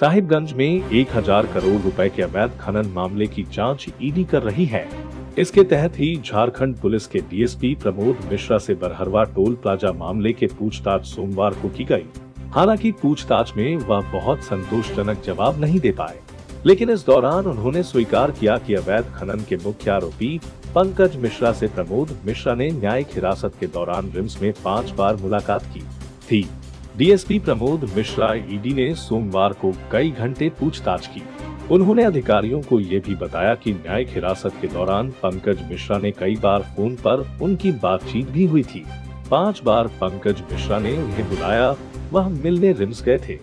साहिबगंज में 1000 करोड़ रुपए के अवैध खनन मामले की जांच ईडी कर रही है। इसके तहत ही झारखंड पुलिस के डीएसपी प्रमोद मिश्रा से बरहरवा टोल प्लाजा मामले के पूछताछ सोमवार को की गई। हालांकि पूछताछ में वह बहुत संतोषजनक जवाब नहीं दे पाए, लेकिन इस दौरान उन्होंने स्वीकार किया कि अवैध खनन के मुख्य आरोपी पंकज मिश्रा से प्रमोद मिश्रा ने न्यायिक हिरासत के दौरान रिम्स में 5 बार मुलाकात की थी। डीएसपी प्रमोद मिश्रा ईडी ने सोमवार को कई घंटे पूछताछ की। उन्होंने अधिकारियों को ये भी बताया कि न्यायिक हिरासत के दौरान पंकज मिश्रा ने कई बार फोन पर उनकी बातचीत भी हुई थी। 5 बार पंकज मिश्रा ने उन्हें बुलाया, वह मिलने रिम्स गए थे।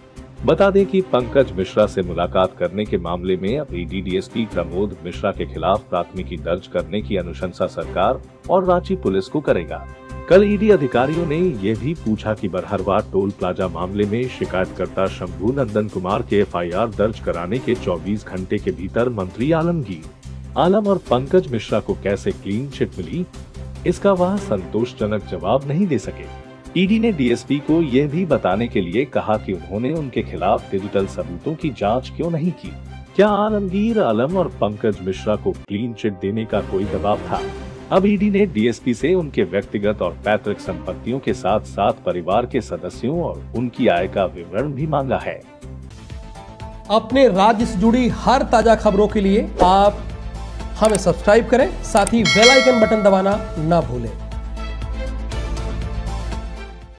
बता दें कि पंकज मिश्रा से मुलाकात करने के मामले में अब ईडी डीएसपी प्रमोद मिश्रा के खिलाफ प्राथमिकी दर्ज करने की अनुशंसा सरकार और रांची पुलिस को करेगा। कल ईडी अधिकारियों ने यह भी पूछा कि बरहरवा टोल प्लाजा मामले में शिकायतकर्ता शम्भू नंदन कुमार के एफआईआर दर्ज कराने के 24 घंटे के भीतर मंत्री आलमगीर आलम और पंकज मिश्रा को कैसे क्लीन चिट मिली। इसका वह संतोषजनक जवाब नहीं दे सके। ईडी ने डीएसपी को यह भी बताने के लिए कहा कि उन्होंने उनके खिलाफ डिजिटल सबूतों की जाँच क्यों नहीं की। क्या आलमगीर आलम और पंकज मिश्रा को क्लीन चिट देने का कोई दबाव था? अब ईडी ने डीएसपी से उनके व्यक्तिगत और पैतृक संपत्तियों के साथ साथ परिवार के सदस्यों और उनकी आय का विवरण भी मांगा है। अपने राज्य से जुड़ी हर ताजा खबरों के लिए आप हमें सब्सक्राइब करें, साथ ही बेल आइकन बटन दबाना ना भूलें।